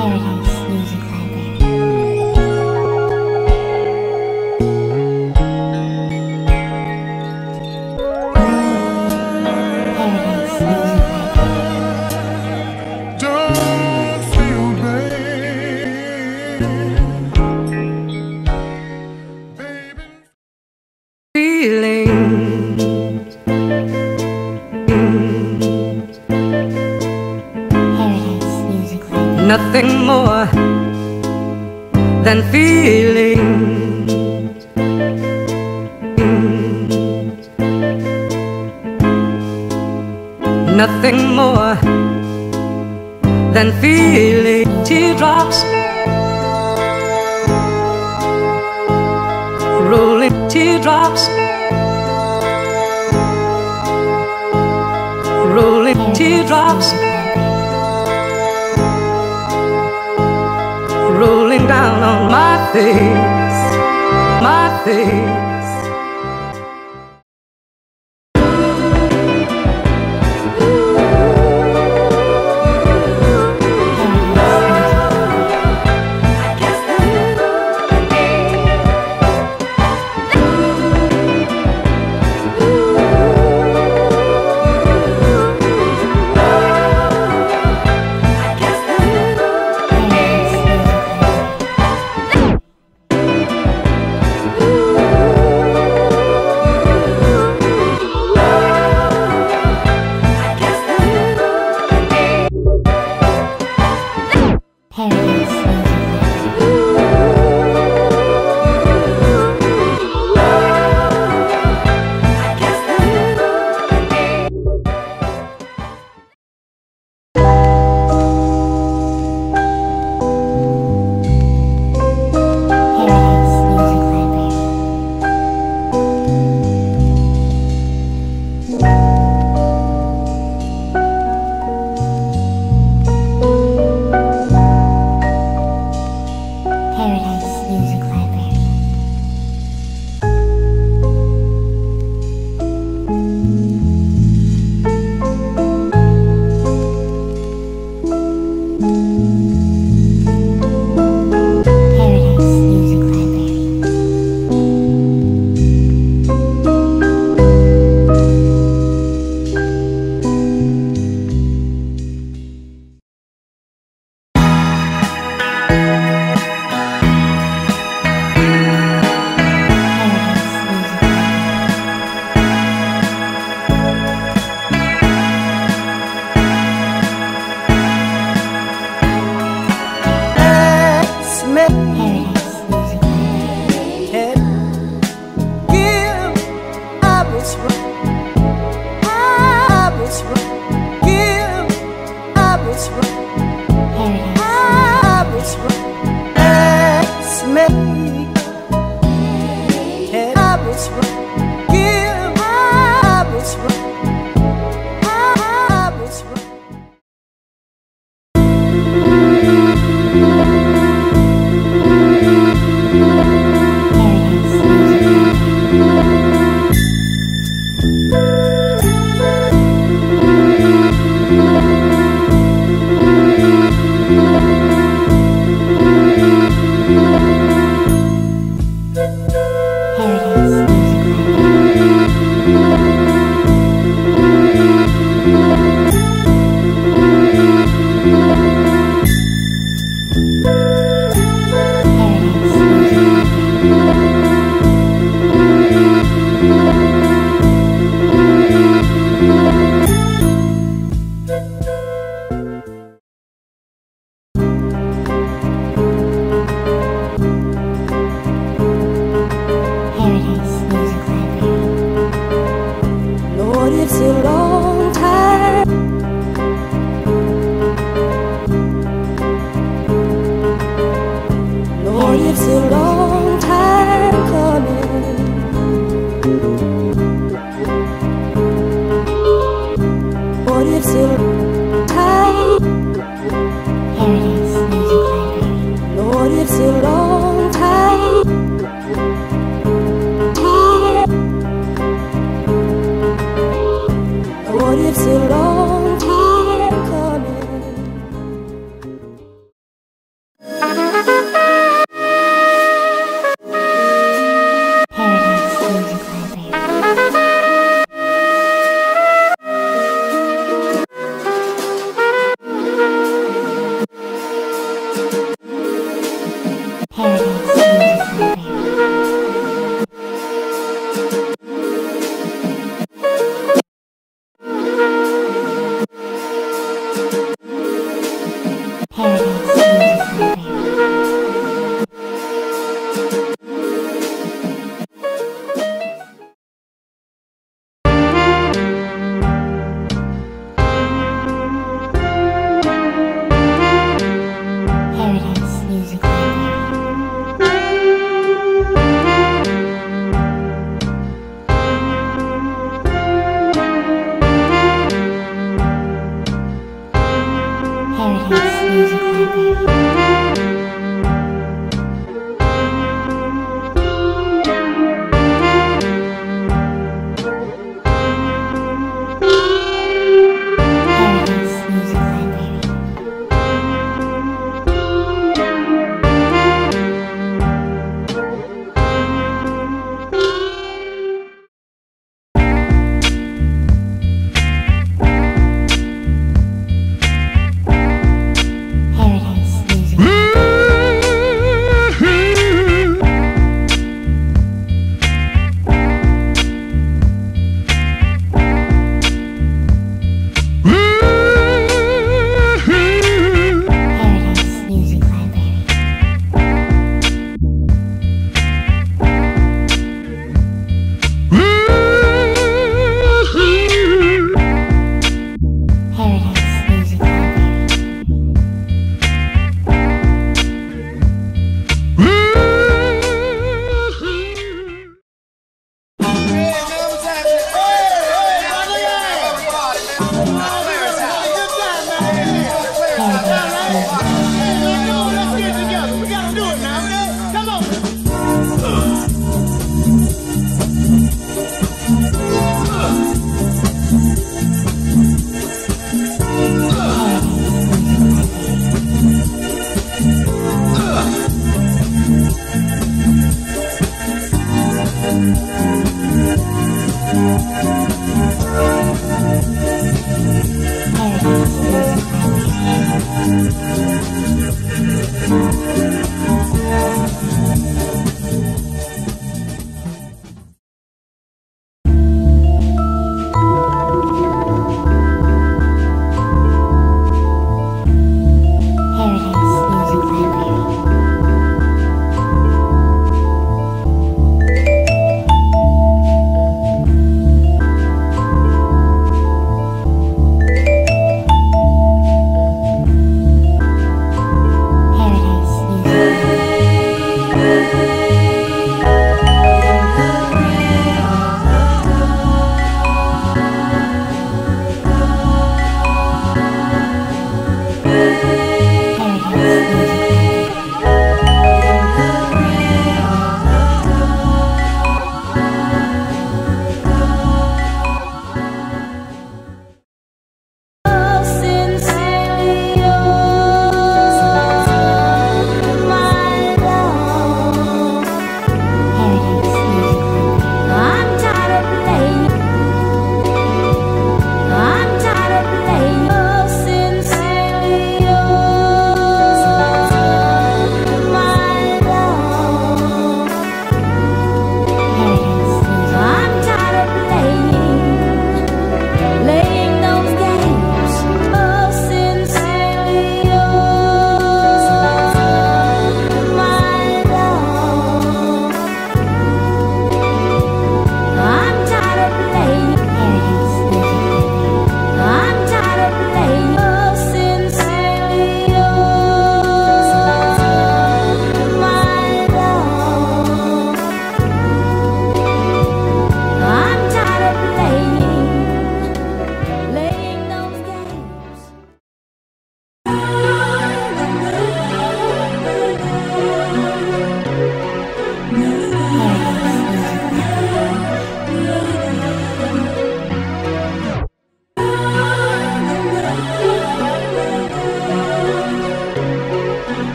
Paradise Music Library. Paradise Music Library. Don't feel bad, baby. Nothing more than feelings. Nothing more than feeling. Teardrops rolling, teardrops rolling, teardrops rolling down on my face, my face. I guess the little day, I guess the little day.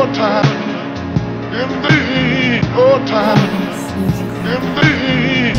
oh time, indeed, oh time, indeed.